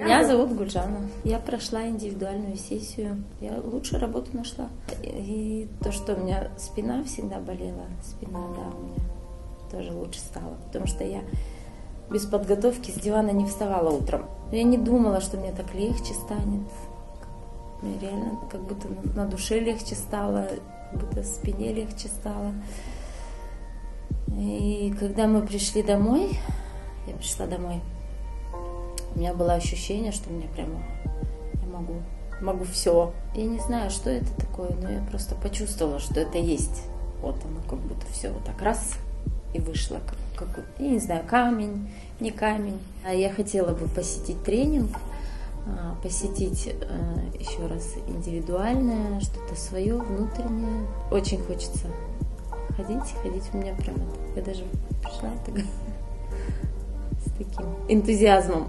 Меня зовут Гульжана. Я прошла индивидуальную сессию. Я лучше работу нашла. И то, что у меня спина всегда болела, спина, да, у меня тоже лучше стала. Потому что я без подготовки с дивана не вставала утром. Я не думала, что мне так легче станет. Мне реально как будто на душе легче стало, как будто спине легче стало. И когда мы пришли домой, я пришла домой, у меня было ощущение, что мне прямо я могу все. Я не знаю, что это такое, но я просто почувствовала, что это есть. Вот оно, как будто все вот так раз и вышло. Как, я не знаю, камень, не камень. А я хотела бы посетить тренинг, посетить еще раз индивидуальное, что-то свое, внутреннее. Очень хочется ходить. У меня прямо, я даже пришла так, с таким энтузиазмом.